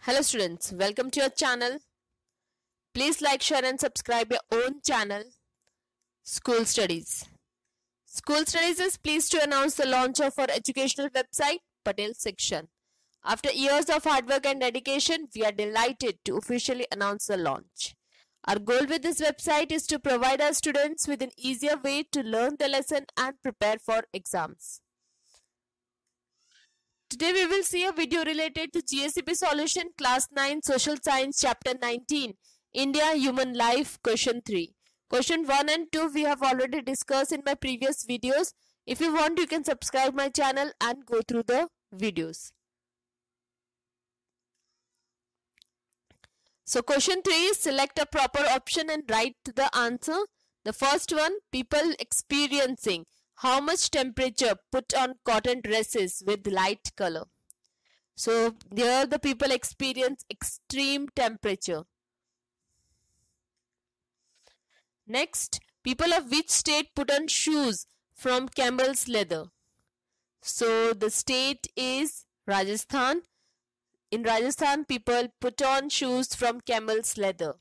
Hello students, welcome to your channel. Please like, share and subscribe your own channel, School Studies. School Studies is pleased to announce the launch of our educational website, Patel Section. After years of hard work and dedication, we are delighted to officially announce the launch. Our goal with this website is to provide our students with an easier way to learn the lesson and prepare for exams. Today we will see a video related to GSEB Solution, Class 9, Social Science, Chapter 19, India, Human Life, Question 3. Question 1 and 2 we have already discussed in my previous videos. If you want, you can subscribe my channel and go through the videos. So question 3 is select a proper option and write the answer. The first one, people experiencing how much temperature put on cotton dresses with light color. So here the people experience extreme temperature. Next, people of which state put on shoes from camel's leather? So the state is Rajasthan. In Rajasthan, people put on shoes from camel's leather.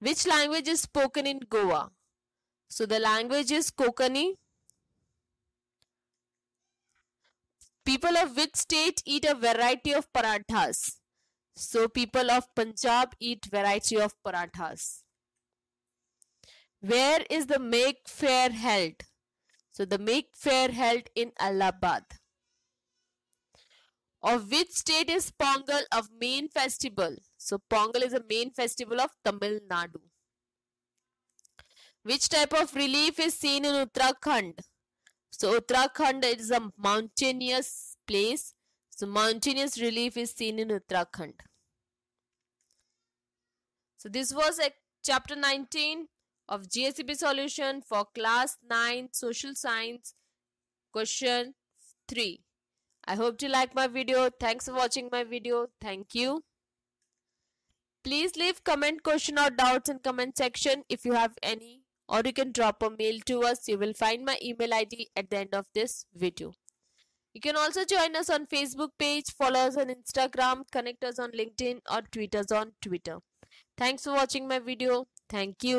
Which language is spoken in Goa? So the language is Kokani. People of which state eat a variety of parathas? So people of Punjab eat variety of parathas. Where is the Make Fair held? So the Make Fair held in Allahabad. Of which state is Pongal, a main festival? So Pongal is a main festival of Tamil Nadu. Which type of relief is seen in Uttarakhand? So Uttarakhand is a mountainous place. So mountainous relief is seen in Uttarakhand. So this was chapter 19 of GSEB Solution for class 9 social science, question 3. I hope you like my video. Thanks for watching my video. Thank you. Please leave comment, question or doubts in comment section if you have any, or you can drop a mail to us. You will find my email ID at the end of this video. You can also join us on Facebook page, follow us on Instagram, connect us on LinkedIn or tweet us on Twitter. Thanks for watching my video. Thank you.